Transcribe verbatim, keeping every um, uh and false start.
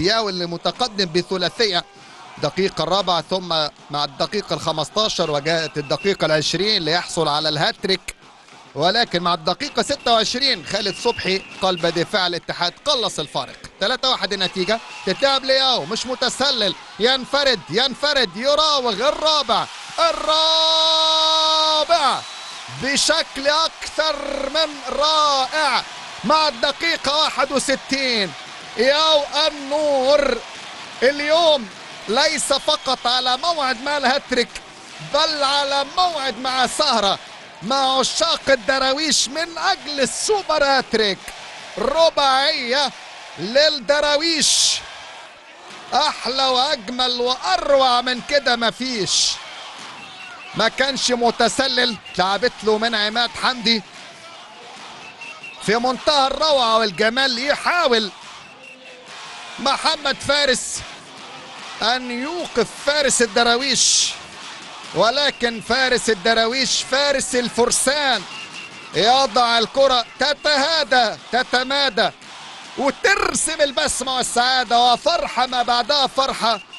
ياو اللي متقدم بثلاثيه الدقيقه الرابعه، ثم مع الدقيقه الخمسة عشر وجاءت الدقيقه العشرين ليحصل على الهاتريك، ولكن مع الدقيقه ستة وعشرين خالد صبحي قلب دفاع الاتحاد قلص الفارق. ثلاثة واحد النتيجه. تتعب لياو، مش متسلل، ينفرد ينفرد يراوغ الرابع الرابع بشكل اكثر من رائع مع الدقيقه واحد وستين. ياو النور اليوم ليس فقط على موعد مع الهاتريك، بل على موعد مع سهرة مع عشاق الدراويش من أجل السوبر هاتريك. رباعية للدراويش، أحلى وأجمل وأروع من كده مفيش. ما كانش متسلل، لعبت له من عماد حمدي في منتهى الروعة والجمال. يحاول محمد فارس أن يوقف فارس الدراويش، ولكن فارس الدراويش فارس الفرسان يضع الكرة تتهادى تتمادى وترسم البسمة والسعادة وفرحة ما بعدها فرحة